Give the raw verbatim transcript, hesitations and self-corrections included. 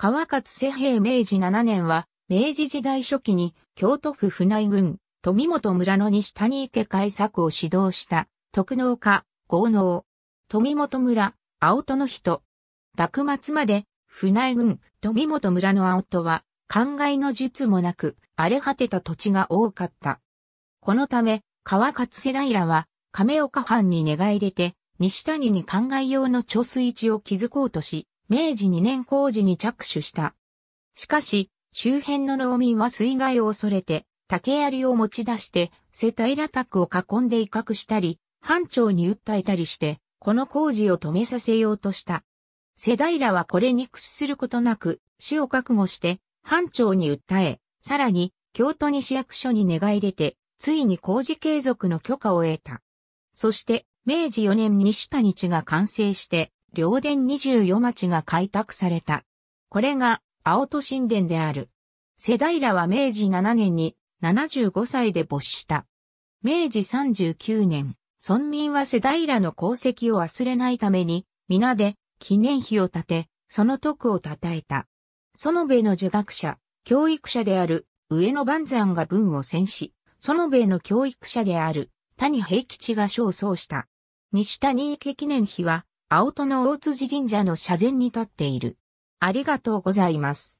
川勝世平めいじななねんは、明治時代初期に京都府船井郡富本村の西谷池開作を指導した、徳農家、豪農。富本村、青戸の人。幕末まで、船井郡富本村の青戸は、灌漑の術もなく、荒れ果てた土地が多かった。このため、川勝世平は、亀岡藩に願い出て、西谷に灌漑用の貯水池を築こうとし、めいじにねん工事に着手した。しかし、周辺の農民は水害を恐れて、竹槍を持ち出して、世平宅を囲んで威嚇したり、藩長に訴えたりして、この工事を止めさせようとした。世平はこれに屈することなく、死を覚悟して、藩長に訴え、さらに、京都西役所に願い出て、ついに工事継続の許可を得た。そして、めいじよねんに西谷地が完成して、両殿にじゅうよんまちが開拓された。これが、青戸新田である。世平はめいじななねんにななじゅうごさいで没した。めいじさんじゅうきゅうねん、村民は世平の功績を忘れないために、皆で記念碑を建て、その徳を称えた。園部の儒学者、教育者である上野伴山が文を選し、園部の教育者である谷平吉が賞を奏した。西谷池記念碑は、青戸の大辻神社の社前に立っている。ありがとうございます。